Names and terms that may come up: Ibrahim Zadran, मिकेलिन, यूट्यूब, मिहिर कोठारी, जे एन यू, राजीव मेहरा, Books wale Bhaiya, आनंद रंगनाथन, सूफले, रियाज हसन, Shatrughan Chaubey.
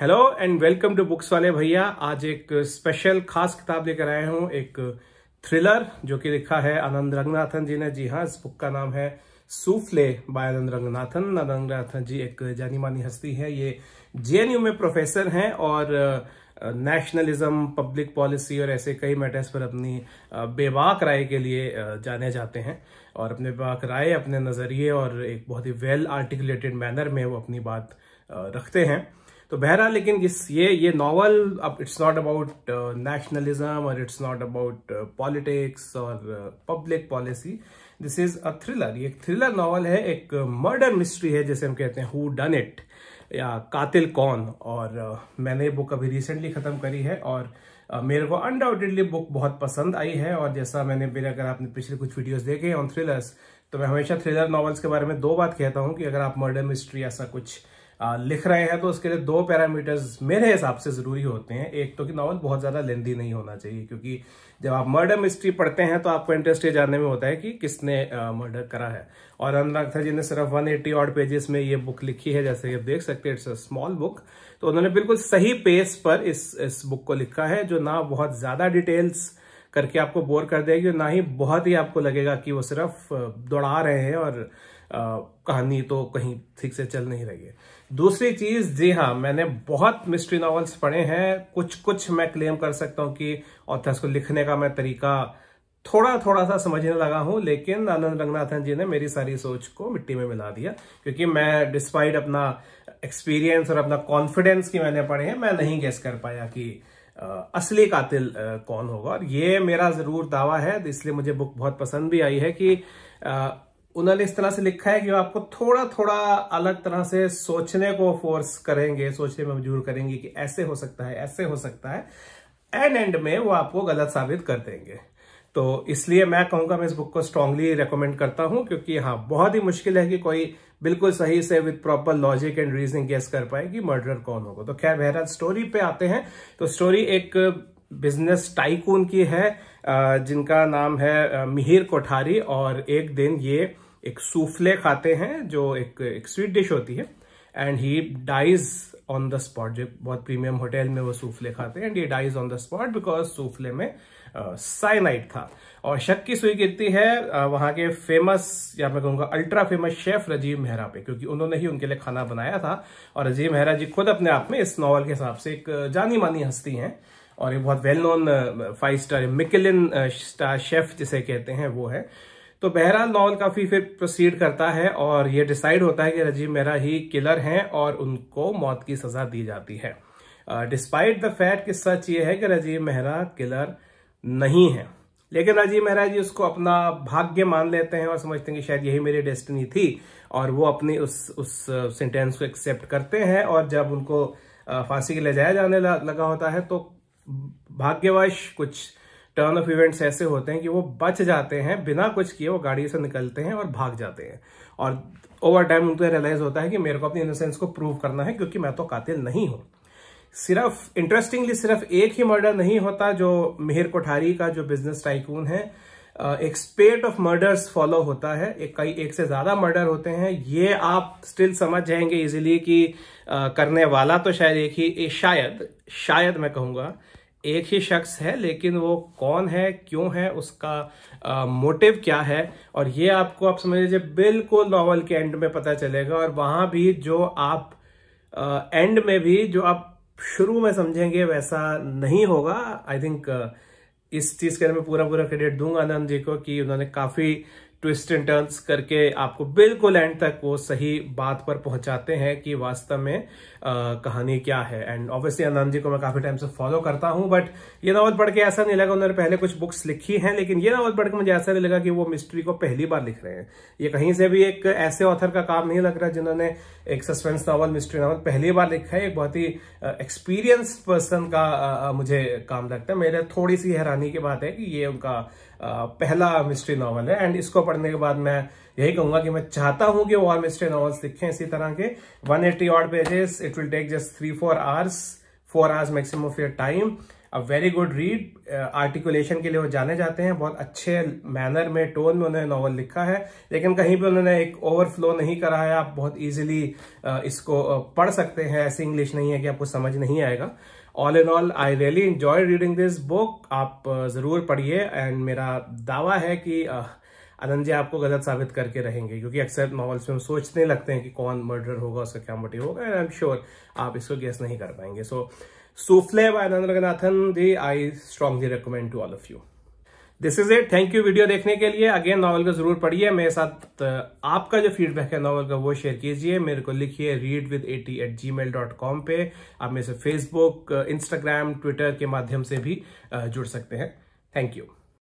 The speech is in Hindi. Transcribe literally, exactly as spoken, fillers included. Hello and welcome to books वाले भैया। आज एक स्पेशल खास किताब लेकर आया हूं, एक थ्रिलर जो कि लिखा है आनंद रंगनाथन जी ने। जी हाँ, इस बुक का नाम है सूफले बाय आनंद रंगनाथन। आनंद रंगनाथन जी एक जानी मानी हस्ती है। ये जे एन यू में प्रोफेसर हैं और नेशनलिज्म, पब्लिक पॉलिसी और ऐसे कई मैटर्स पर अपनी बेबाक राय के लिए जाने जाते हैं। और अपने बेबाक राय, अपने नज़रिए और एक बहुत ही वेल आर्टिकुलेटेड मैनर में वो अपनी बात रखते हैं। तो बहरहाल, लेकिन इस ये ये नावल, अब इट्स नॉट अबाउट नेशनलिज्म और इट्स नॉट अबाउट पॉलिटिक्स और public policy. This is a thriller. ये एक थ्रिलर नावल है, एक मर्डर मिस्ट्री है, जैसे हम कहते हैं हु डन इट या कातिल कौन। और uh, मैंने ये बुक अभी रिसेंटली ख़त्म करी है और uh, मेरे को अनडाउटेडली बुक बहुत पसंद आई है। और जैसा मैंने मेरे अगर आपने पिछले कुछ वीडियोस देखे ऑन थ्रिलर्स, तो मैं हमेशा थ्रिलर नॉवेल्स के बारे में दो बात कहता हूँ कि अगर आप मर्डर मिस्ट्री ऐसा कुछ uh, लिख रहे हैं तो उसके लिए दो पैरामीटर्स मेरे हिसाब से ज़रूरी होते हैं। एक तो कि नावल बहुत ज़्यादा लेंदी नहीं होना चाहिए, क्योंकि जब आप मर्डर मिस्ट्री पढ़ते हैं तो आपको इंटरेस्ट ये जानने में होता है कि किसने मर्डर करा है। और रंगनाथन जी ने सिर्फ एक सौ अस्सी ऑड पेजेस में ये बुक लिखी है, जैसे आप देख सकते हैं इट्स अ स्मॉल बुक। तो उन्होंने बिल्कुल सही पेस पर इस इस बुक को लिखा है, जो ना बहुत ज़्यादा डिटेल्स करके आपको बोर कर देगी और ना ही बहुत ही आपको लगेगा कि वो सिर्फ दौड़ा रहे हैं और आ, कहानी तो कहीं ठीक से चल नहीं रही है। दूसरी चीज़, जी हाँ, मैंने बहुत मिस्ट्री नॉवेल्स पढ़े हैं। कुछ कुछ मैं क्लेम कर सकता हूँ कि ऑथर्स को लिखने का मैं तरीका थोड़ा थोड़ा सा समझने लगा हूँ, लेकिन आनंद रंगनाथन जी ने मेरी सारी सोच को मिट्टी में मिला दिया। क्योंकि मैं डिस्पाइट अपना एक्सपीरियंस और अपना कॉन्फिडेंस कि मैंने पढ़े हैं, मैं नहीं गेस कर पाया कि आ, असली कातिल आ, कौन होगा। और ये मेरा ज़रूर दावा है, इसलिए मुझे बुक बहुत पसंद भी आई है कि आ, उन्होंने इस तरह से लिखा है कि वो आपको थोड़ा थोड़ा अलग तरह से सोचने को फोर्स करेंगे, सोचने में मजबूर करेंगे कि ऐसे हो सकता है, ऐसे हो सकता है। एंड एंड में वो आपको गलत साबित कर देंगे। तो इसलिए मैं कहूँगा, मैं इस बुक को स्ट्रांगली रेकमेंड करता हूँ, क्योंकि हाँ, बहुत ही मुश्किल है कि कोई बिल्कुल सही से with proper logic and reasoning guess कर पाए कि मर्डरर कौन होगा। तो खैर, बहरहाल स्टोरी पे आते हैं। तो स्टोरी एक बिजनेस टाइकून की है जिनका नाम है मिहिर कोठारी। और एक दिन ये एक सूफले खाते हैं, जो एक एक स्वीट डिश होती है, and he dies on the spot. जो बहुत प्रीमियम होटल में वो सूफले खाते हैं, and he dies on the spot because सूफले में साइनाइड था। और शक की सुई गिरती है वहाँ के फेमस, या मैं कहूँगा ultra famous chef राजीव मेहरा पे, क्योंकि उन्होंने ही उनके लिए खाना बनाया था। और राजीव मेहरा जी खुद अपने आप में इस नावल के हिसाब से एक जानी मानी हस्ती हैं और एक बहुत well known five star मिकेलिन star chef जिसे कहते हैं, वो है। तो बहरहाल नावल काफ़ी फिर प्रोसीड करता है और ये डिसाइड होता है कि राजीव मेहरा ही किलर हैं और उनको मौत की सज़ा दी जाती है। डिस्पाइट द फैक्ट कि सच ये है कि राजीव मेहरा किलर नहीं है, लेकिन राजीव मेहरा जी उसको अपना भाग्य मान लेते हैं और समझते हैं कि शायद यही मेरी डेस्टिनी थी। और वो अपनी उस उस सेंटेंस को एक्सेप्ट करते हैं। और जब उनको फांसी के ले जाया जाने लगा होता है तो भाग्यवश कुछ टर्न ऑफ इवेंट्स ऐसे होते हैं कि वो बच जाते हैं, बिना कुछ किए वो गाड़ी से निकलते हैं और भाग जाते हैं। और ओवर टाइम उनको रियलाइज होता है कि मेरे को अपनी इनोसेंस को प्रूव करना है, क्योंकि मैं तो कातिल नहीं हूँ। सिर्फ इंटरेस्टिंगली सिर्फ एक ही मर्डर नहीं होता, जो मिहिर कोठारी का जो बिजनेस टाइकून है, एक स्पेट ऑफ मर्डर्स फॉलो होता है। एक कई एक से ज़्यादा मर्डर होते हैं। ये आप स्टिल समझ जाएंगे इजीली कि आ, करने वाला तो शायद एक ही शायद शायद मैं कहूँगा एक ही शख्स है, लेकिन वो कौन है, क्यों है, उसका आ, मोटिव क्या है। और ये आपको आप समझ लीजिए बिल्कुल नॉवल के एंड में पता चलेगा। और वहाँ भी जो आप आ, एंड में भी जो आप शुरू में समझेंगे वैसा नहीं होगा। आई थिंक इस चीज़ के लिए मैं पूरा पूरा क्रेडिट दूंगा आनंद जी को कि उन्होंने काफ़ी ट्विस्ट एंड टर्न्स करके आपको बिल्कुल एंड तक वो सही बात पर पहुंचाते हैं कि वास्तव में आ, कहानी क्या है। एंड ऑब्वियसली आनंद जी को मैं काफ़ी टाइम से फॉलो करता हूं, बट ये नावल पढ़ के ऐसा नहीं लगा, उन्होंने पहले कुछ बुक्स लिखी हैं, लेकिन ये नावल पढ़ के मुझे ऐसा नहीं लगा कि वो मिस्ट्री को पहली बार लिख रहे हैं। ये कहीं से भी एक ऐसे ऑथर का काम नहीं लग रहा जिन्होंने एक सस्पेंस नावल, मिस्ट्री नावल पहली बार लिखा है। एक बहुत ही एक्सपीरियंस पर्सन का आ, मुझे काम लगता है। मेरे थोड़ी सी हैरानी की बात है कि ये उनका आ, पहला मिस्ट्री नावल है। एंड इसको पढ़ने के बाद मैं यही कहूंगा कि मैं चाहता हूं कि वो और मिस्ट्री नॉवेल्स लिखें इसी तरह के one eighty odd pages. It will take just three four hours four hours maximum of your time. A very good read, articulation के लिए वो जाने जाते हैं, बहुत अच्छे मैनर में टोन में उन्होंने नॉवल लिखा है, लेकिन कहीं भी उन्होंने एक ओवरफ्लो नहीं करा है। आप बहुत इजीली uh, इसको uh, पढ़ सकते हैं, ऐसी इंग्लिश नहीं है कि आपको समझ नहीं आएगा। All in all I really enjoy reading this book, आप uh, ज़रूर पढ़िए, एंड मेरा दावा है कि uh, आनंद जी आपको गलत साबित करके रहेंगे, क्योंकि अक्सर नॉवेल्स में हम सोचने लगते हैं कि कौन मर्डर होगा, उसका क्या मोटिव होगा, एंड आई एम श्योर आप इसको गेस नहीं कर पाएंगे। So सूफले by आनंद रंगनाथन ji I strongly recommend to all of you. This is it, thank you video देखने के लिए। अगेन नॉवल को जरूर पढ़िए, मेरे साथ आपका जो फीडबैक है नॉवल का वो शेयर कीजिए, मेरे को लिखिए read with at at gmail dot com पे। आप मेरे से फेसबुक, इंस्टाग्राम, ट्विटर के माध्यम से भी जुड़ सकते हैं। Thank you.